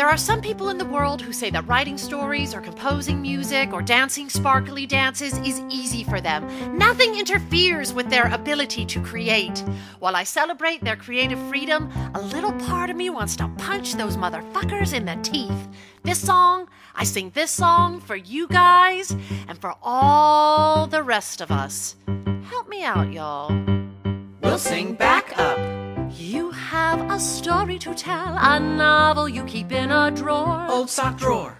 There are some people in the world who say that writing stories or composing music or dancing sparkly dances is easy for them. Nothing interferes with their ability to create. While I celebrate their creative freedom, a little part of me wants to punch those motherfuckers in the teeth. I sing this song for you guys and for all the rest of us. Help me out, y'all. We'll sing back up. You have a story to tell, a novel you keep in a drawer, old sock drawer.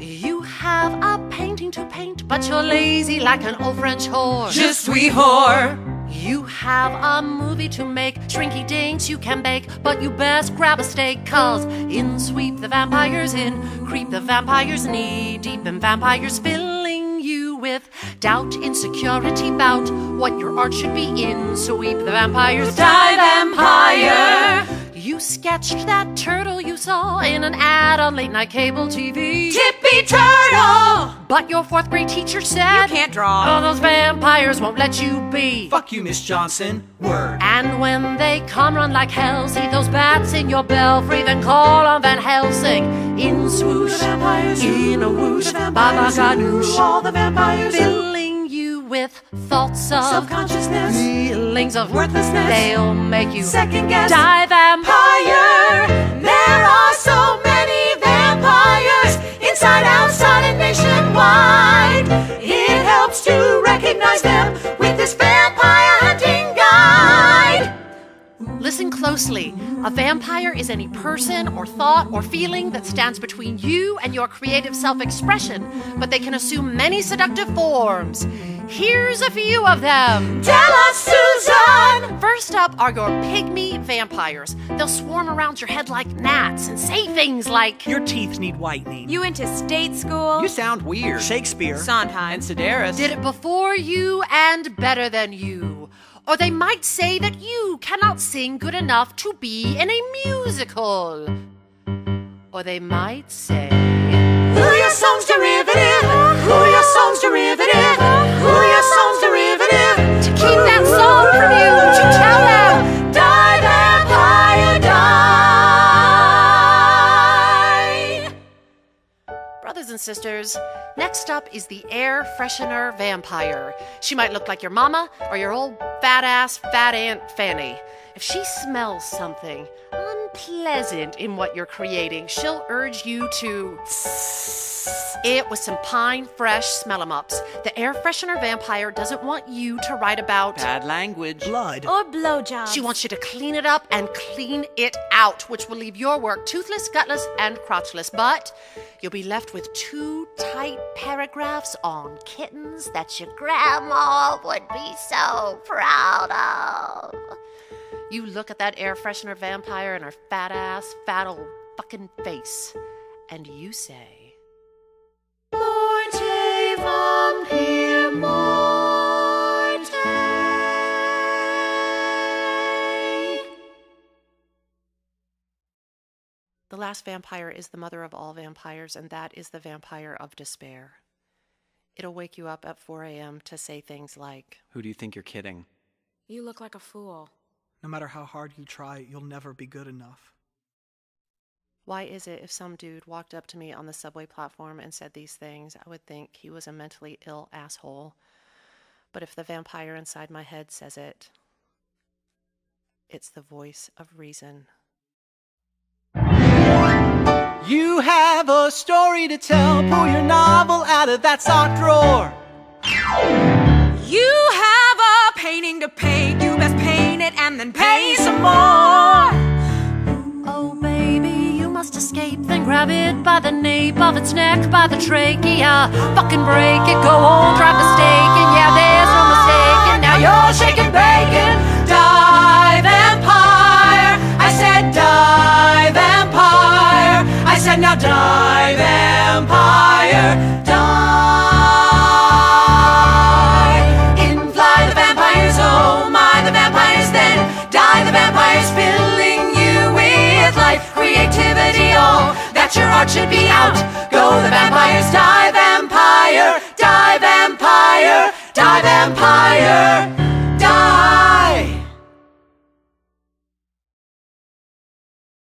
You have a painting to paint, but you're lazy like an old French whore. Je suis whore. You have a movie to make, Shrinky Dinks you can bake, but you best grab a steak, 'cause in sweep the vampires in, creep the vampires knee deep, and vampires filling you with doubt, insecurity about what your art should be in. Sweep the vampires, die vampire. You sketched that turtle you saw in an ad on late night cable TV, Tippy Turtle! But your fourth grade teacher said, you can't draw, all those vampires won't let you be. Fuck you, Miss Johnson, word. And when they come run like hell, see those bats in your belfry, then call on Van Helsing. In swoosh, the vampires, in a whoosh, Baba Ganoush, all the vampires, filling you with thoughts of self-consciousness, feelings of worthlessness. They'll make you second guess, die vampire. There are so many vampires, inside, outside, and nationwide. It helps to recognize them with this vampire hunting guide. Listen closely. A vampire is any person or thought or feeling that stands between you and your creative self-expression, but they can assume many seductive forms. Here's a few of them. Tell us, Susan! First up are your pygmy vampires. They'll swarm around your head like gnats and say things like, your teeth need whitening. You went to state school. You sound weird. Shakespeare. Sondheim. And Sedaris. Did it before you and better than you. Or they might say that you cannot sing good enough to be in a musical. Or they might say, who are your songs derivative? Who are your songs derivative? Who are your songs derivative? To keep that song from you, to tell them, die vampire, die! Brothers and sisters, next up is the air freshener vampire. She might look like your mama or your old fat-ass fat Aunt Fanny. If she smells something unpleasant in what you're creating, she'll urge you to it with some pine fresh smell-em-ups. The air freshener vampire doesn't want you to write about bad language, blood, or blowjobs. She wants you to clean it up and clean it out, which will leave your work toothless, gutless, and crotchless. But you'll be left with two tight paragraphs on kittens that your grandma would be so proud of. You look at that air freshener vampire and her fat ass, fat old fucking face, and you say, Morte from here, Morte. The last vampire is the mother of all vampires, and that is the vampire of despair. It'll wake you up at 4 a.m. to say things like, who do you think you're kidding? You look like a fool. No matter how hard you try, you'll never be good enough. Why is it if some dude walked up to me on the subway platform and said these things, I would think he was a mentally ill asshole? But if the vampire inside my head says it, it's the voice of reason. You have a story to tell. Pull your novel out of that sock drawer. You have a painting to paint. You best paint it and then pay some more. Oh baby, you must escape. Then grab it by the nape of its neck, by the trachea, fucking break it. Go on, drive a stake, and yeah, there's no mistake. And now you're shaking bacon. Die vampire, I said die vampire. I said now die vampire.